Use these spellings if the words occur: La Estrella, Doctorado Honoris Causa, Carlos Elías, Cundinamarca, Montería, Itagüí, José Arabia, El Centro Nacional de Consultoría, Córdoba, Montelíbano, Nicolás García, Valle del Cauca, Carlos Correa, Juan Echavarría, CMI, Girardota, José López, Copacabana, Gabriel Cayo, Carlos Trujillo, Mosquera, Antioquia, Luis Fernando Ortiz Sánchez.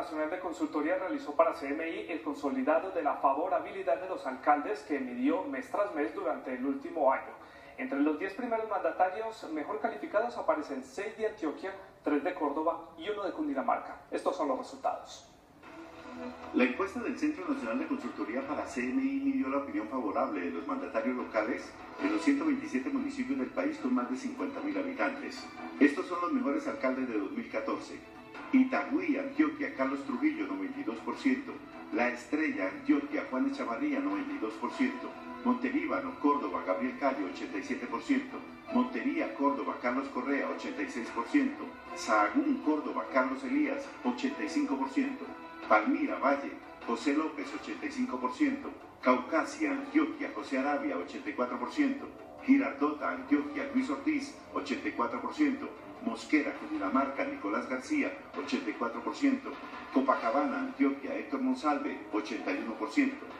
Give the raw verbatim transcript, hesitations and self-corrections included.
Nacional de Consultoría realizó para C M I el consolidado de la favorabilidad de los alcaldes que midió mes tras mes durante el último año. Entre los diez primeros mandatarios mejor calificados aparecen seis de Antioquia, tres de Córdoba y uno de Cundinamarca. Estos son los resultados. La encuesta del Centro Nacional de Consultoría para C M I midió la opinión favorable de los mandatarios locales en los ciento veintisiete municipios del país con más de cincuenta mil habitantes. Estos son los mejores alcaldes de dos mil catorce. Itagüí, Antioquia, Carlos Trujillo, noventa y dos por ciento. La Estrella, Antioquia, Juan Echavarría, noventa y dos por ciento. Montelíbano, Córdoba, Gabriel Cayo, ochenta y siete por ciento. Montería, Córdoba, Carlos Correa, ochenta y seis por ciento. Sahagún, Córdoba, Carlos Elías, ochenta y cinco por ciento. Palmira, Valle, José López, ochenta y cinco por ciento. Caucasia, Antioquia, José Arabia, ochenta y cuatro por ciento. Girardota, Antioquia, Luis Ortiz, ochenta y cuatro por ciento. Mosquera, Cundinamarca, Nicolás García, ochenta y cuatro por ciento. Copacabana, Antioquia, Héctor Monsalve, ochenta y uno por ciento.